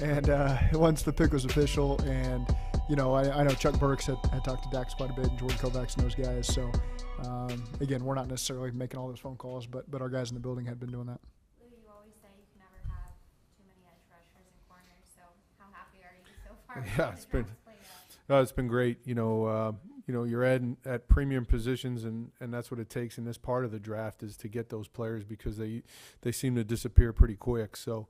And once the pick was official, and you know, I know Chuck Burks had talked to Dax quite a bit, and Jordan Kovacs and those guys. So again, we're not necessarily making all those phone calls, but our guys in the building had been doing that. Lou, you always say you can never have too many edge rushers and corners. So how happy are you so far? Yeah, it's been great. You know, you're at premium positions, and that's what it takes in this part of the draft is to get those players because they seem to disappear pretty quick. So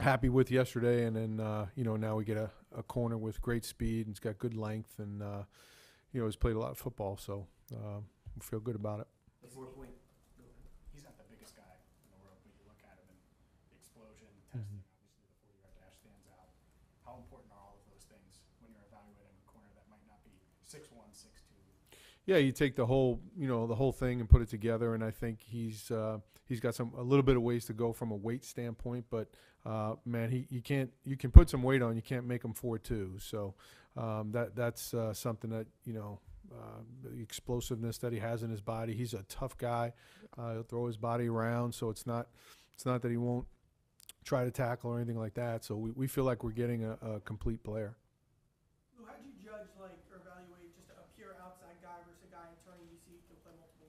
happy with yesterday, and then, you know, now we get a corner with great speed, and it's got good length, and, you know, he's played a lot of football, so we feel good about it. He's not the biggest guy in the world, but you look at him and the explosion, testing, obviously the 40-yard dash stands out. How important are all of those things when you're evaluating a corner that might not be 6'1", 6'2"? Yeah, you take the whole, you know, the whole thing and put it together, and I think he's got a little bit of ways to go from a weight standpoint, but man, you can put some weight on, you can't make him 4'2". So that's something that, you know, the explosiveness that he has in his body. He's a tough guy. He'll throw his body around, so it's not that he won't try to tackle or anything like that. So we feel like we're getting a complete player. How do you judge, like, or evaluate just a pure outside guy versus a guy turning UC to play multiple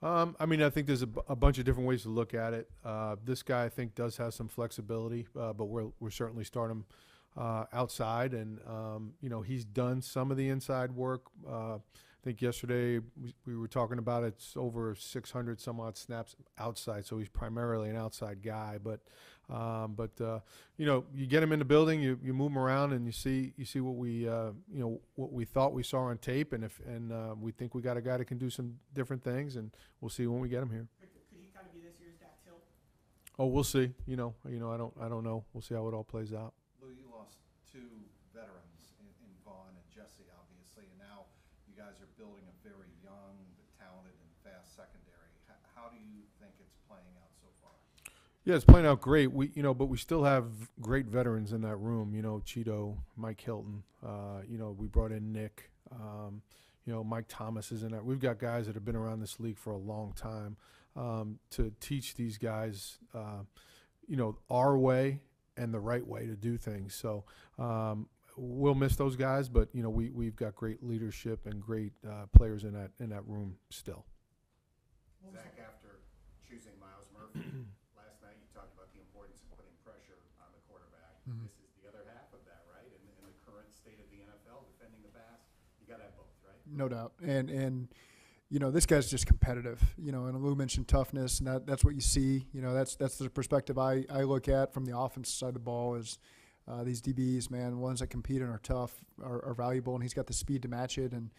roles? I mean, I think there's a bunch of different ways to look at it. This guy, I think, does have some flexibility, but we're certainly starting him outside, and you know, he's done some of the inside work. I think yesterday we were talking about it's over 600 some odd snaps outside, so he's primarily an outside guy. But you know, you get him in the building, you move him around, and you see what we you know, what we thought we saw on tape, and if we think we got a guy that can do some different things, and we'll see when we get him here. Could he kind of be this year's Dak Tilt? Oh, we'll see. You know, I don't know. We'll see how it all plays out. You lost two veterans in Vaughn and Jesse, obviously, and now you guys are building a very young, but talented and fast secondary. How do you think it's playing out so far? Yeah, it's playing out great. You know, but we still have great veterans in that room. You know, Cheeto, Mike Hilton. You know, we brought in Nick. You know, Mike Thomas is in that. We've got guys that have been around this league for a long time to teach these guys, you know, our way and the right way to do things. So we'll miss those guys, but you know, we've got great leadership and great players in that room still. Zach, after choosing Myles Murphy last night, you talked about the importance of putting pressure on the quarterback. This is the other half of that, right? In the current state of the NFL, defending the pass, you got to have both, right? No doubt. And you know, this guy's just competitive, you know, and Lou mentioned toughness, and that's what you see. You know, that's the perspective I look at from the offensive side of the ball is these DBs, man, ones that compete and are tough are valuable, and he's got the speed to match it. And,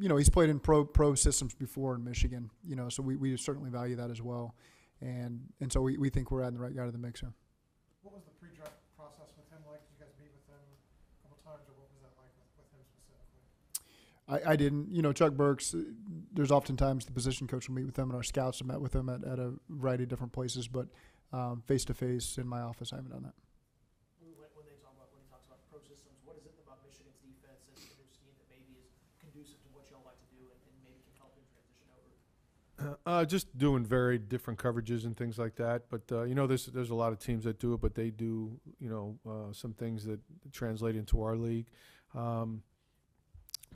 you know, he's played in pro systems before in Michigan, you know, so we certainly value that as well. And so we think we're adding the right guy to the mixer. What was the pre-draft process with him like? Did you guys meet with him a couple times, or what was that like with him specifically? I didn't. You know, Chuck Burks, there's oftentimes the position coach will meet with them, and our scouts have met with them at a variety of different places, but face-to-face in my office, I haven't done that. When he talks about pro systems, what is it about Michigan's defense and their scheme that maybe is conducive to what y'all like to do and maybe can help him transition over? Just doing very different coverages and things like that. But, you know, there's a lot of teams that do it, but they do, you know, some things that translate into our league.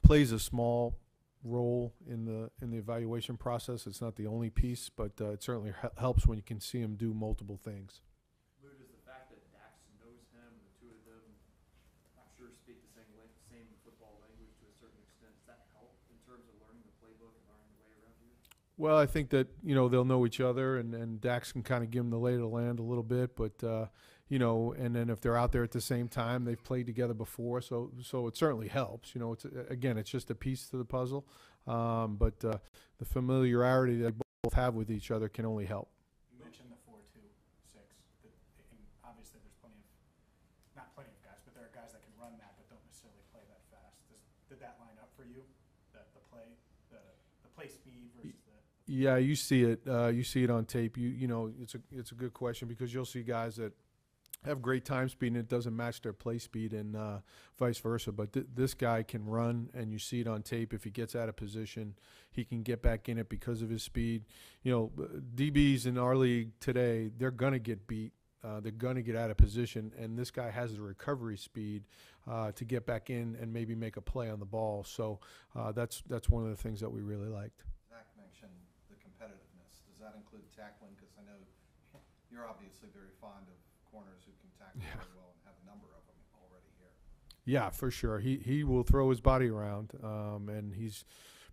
Plays a small role in the evaluation process. It's not the only piece, but it certainly helps when you can see him do multiple things. Lou, does the fact that Dax knows him, the two of them, I'm sure speak the same football language to a certain extent, does that help in terms of learning the playbook and learning the way around here? Well, I think that, you know, they'll know each other, and Dax can kind of give them the lay of the land a little bit, but you know, and then if they're out there at the same time, they've played together before, so it certainly helps. You know, it's again, it's just a piece to the puzzle, but the familiarity that they both have with each other can only help. You mentioned the 4-2-6, and obviously there's not plenty of guys, but there are guys that can run that but don't necessarily play that fast. Did that line up for you? The play speed versus the. Yeah, you see it. You see it on tape. You know, it's a good question because you'll see guys that have great time speed, and it doesn't match their play speed, and vice versa. But this guy can run, and you see it on tape. If he gets out of position, he can get back in it because of his speed. You know, DBs in our league today, they're going to get beat They're going to get out of position, and this guy has the recovery speed to get back in and maybe make a play on the ball. So that's one of the things that we really liked. Zach mentioned the competitiveness. Does that include tackling? Because I know you're obviously very fond of corners who can tackle very well and have a number of them already here. Yeah, for sure. He will throw his body around, and he's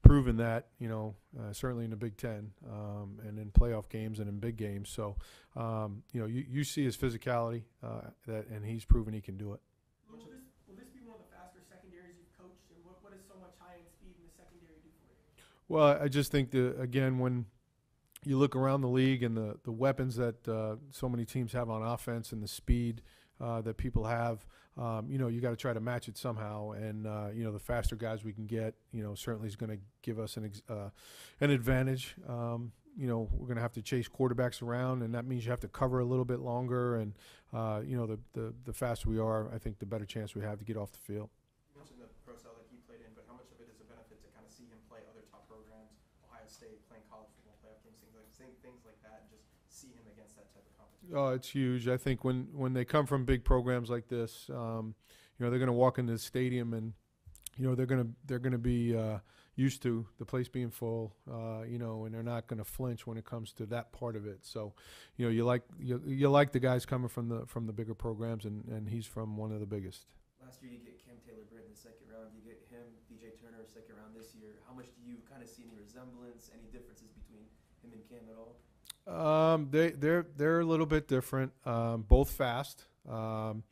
proven that, you know, certainly in the Big Ten and in playoff games and in big games. So, you know, you see his physicality, and he's proven he can do it. Will this be one of the faster secondaries you've coached, and what does so much high-end speed in the secondary do for you? Well, I just think, again, when you look around the league and the weapons that so many teams have on offense and the speed that people have, you know, you got to try to match it somehow. And, you know, the faster guys we can get, you know, certainly is going to give us an advantage. You know, we're going to have to chase quarterbacks around, and that means you have to cover a little bit longer. And, you know, the faster we are, I think the better chance we have to get off the field. You mentioned the pro style that he played in, but how much of it is a benefit to kind of see him play other top programs, Ohio State, playing college football playoff games, things like that, and just see him against that type of competition? Oh, it's huge. I think when they come from big programs like this, you know, they're going to walk into the stadium and, you know, they're going to be used to the place being full, you know, and they're not going to flinch when it comes to that part of it. So, you know, you like the guys coming from the bigger programs, and he's from one of the biggest. Last year you get Cam Taylor-Britt in the second round. You get him, DJ Turner, second round this year. How much do you kind of see any resemblance, any differences between him and Cam at all? They're a little bit different, both fast. You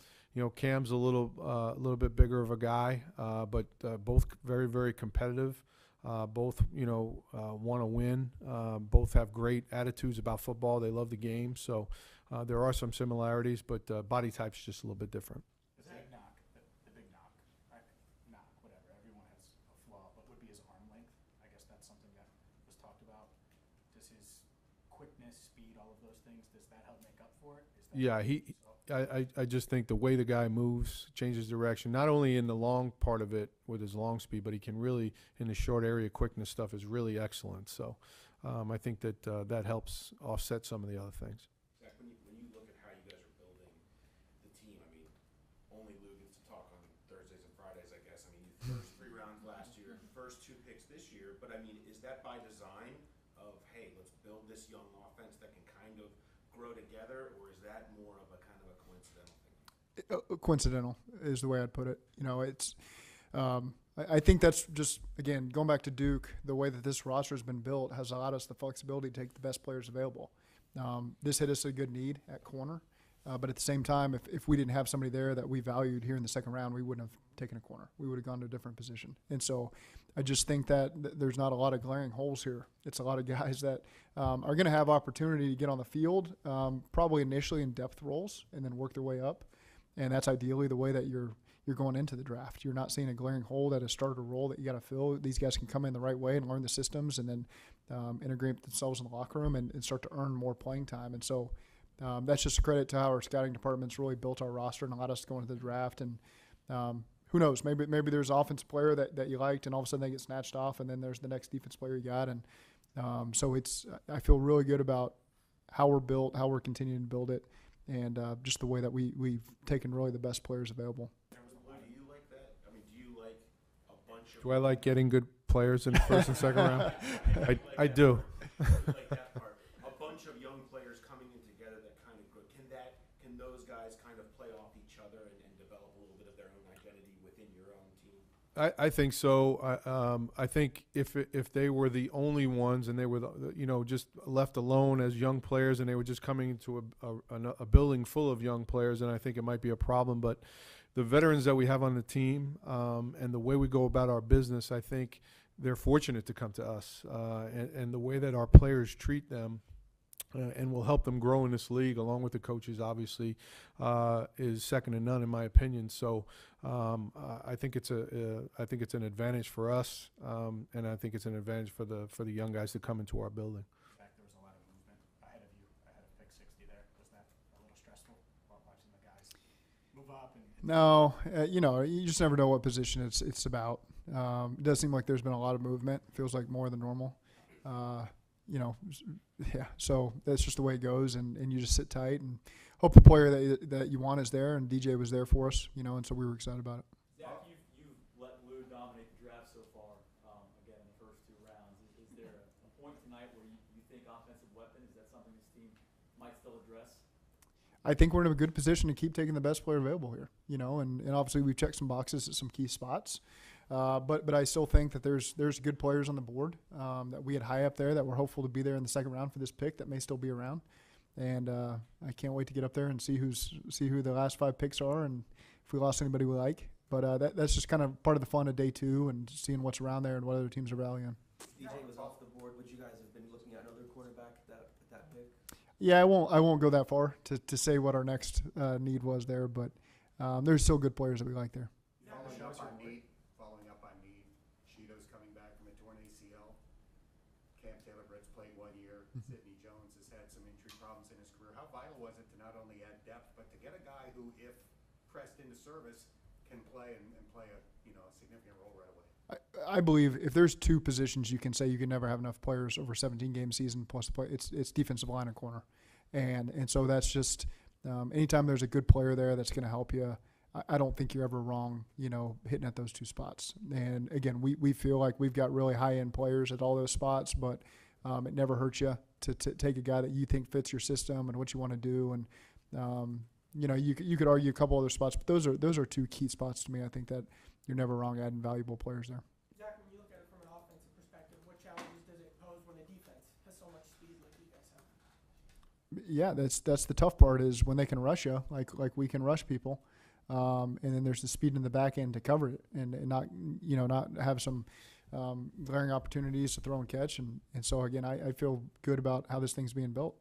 know, Cam's a little bit bigger of a guy, but both very, very competitive. Both, you know, want to win. Both have great attitudes about football. They love the game. So there are some similarities, but body type's just a little bit different. The big knock, whatever. Everyone has a flaw, but would be his arm length. I guess that's something that was talked about. Does his quickness, speed, all of those things, does that help make up for it? Yeah, I just think the way the guy moves, changes direction, not only in the long part of it with his long speed, but he can really, in the short area quickness stuff, is really excellent. So I think that that helps offset some of the other things. Zach, when you look at how you guys are building the team, I mean, only Lou gets to talk on Thursdays and Fridays, I guess. I mean, the first three rounds last year, first two picks this year, but I mean, is that by design? Of, hey, let's build this young offense that can kind of grow together, or is that more of a kind of a coincidental thing? Coincidental is the way I'd put it. You know, it's I think that's just, again, going back to Duke, the way that this roster has been built has allowed us the flexibility to take the best players available. This hit us a good need at corner, but at the same time, if we didn't have somebody there that we valued here in the second round, we wouldn't have taken a corner. We would have gone to a different position. And so I just think that there's not a lot of glaring holes here. It's a lot of guys that are going to have opportunity to get on the field, probably initially in depth roles and then work their way up. And that's ideally the way that you're going into the draft. You're not seeing a glaring hole at a starter role that you got to fill. These guys can come in the right way and learn the systems and then integrate themselves in the locker room and start to earn more playing time. And so that's just a credit to how our scouting department's really built our roster and allowed us to go into the draft. And who knows, maybe there's an offensive player that you liked, and all of a sudden they get snatched off, and then there's the next defense player you got. And so I feel really good about how we're built, how we're continuing to build it, and just the way that we've taken really the best players available. Do you like that? I mean, do you like a bunch of – Do I like getting good players in the first and second round? I do. Like that part. A bunch of young players coming in together that kind of – can those guys kind of play off each other and develop a little bit of their own identity within your own team? I think so. I think if they were the only ones and they were, you know, just left alone as young players and they were just coming into a building full of young players, then I think it might be a problem. But the veterans that we have on the team and the way we go about our business, I think they're fortunate to come to us. And the way that our players treat them and will help them grow in this league, along with the coaches, obviously, is second to none in my opinion. So I think it's an advantage for us, and I think it's an advantage for the young guys to come into our building. In fact, there was a lot of movement ahead of you, ahead of pick 60 there. Was that a little stressful while watching the guys move up? No, you know, you just never know what position it's about. It does seem like there's been a lot of movement. It feels like more than normal. you know, yeah. So that's just the way it goes, and you just sit tight and hope the player that you want is there. And DJ was there for us, you know, and so we were excited about it. Zach, you've let Lou dominate the draft so far, again, in the first two rounds. Is there a point tonight where you think offensive weapon, is that something this team might still address? I think we're in a good position to keep taking the best player available here, you know, and obviously we've checked some boxes at some key spots. But I still think that there's good players on the board that we had high up there that we're hopeful to be there in the second round for this pick that may still be around. And I can't wait to get up there and see who the last 5 picks are and if we lost anybody we like. But that's just kind of part of the fun of day 2 and seeing what's around there and what other teams are rallying on. DJ was off the board. Would you guys have been looking at another quarterback at that pick? Yeah, I won't go that far to say what our next need was there, but there's still good players that we like there. Yeah, following up on need, Cheeto's coming back from a torn ACL. Cam Taylor-Britt's played 1 year. Sidney Jones has had some injury problems in his career. How vital was it to not only add depth, but to get a guy who, if pressed into service, can play and play a a significant role right away? I believe if there's 2 positions you can say you can never have enough players over 17-game season plus the play, it's defensive line and corner, and so that's just anytime there's a good player there that's going to help you. I don't think you're ever wrong, hitting at those 2 spots. And again, we feel like we've got really high-end players at all those spots, but it never hurts you to take a guy that you think fits your system and what you want to do. And you could argue a couple other spots, but those are 2 key spots to me. I think that you're never wrong adding valuable players there. Zach, when you look at it from an offensive perspective, what challenges does it pose when the defense has so much speed like you guys have? Yeah, that's the tough part is when they can rush you, like we can rush people. And then there's the speed in the back end to cover it and not have some glaring opportunities to throw and catch. And so, again, I feel good about how this thing's being built.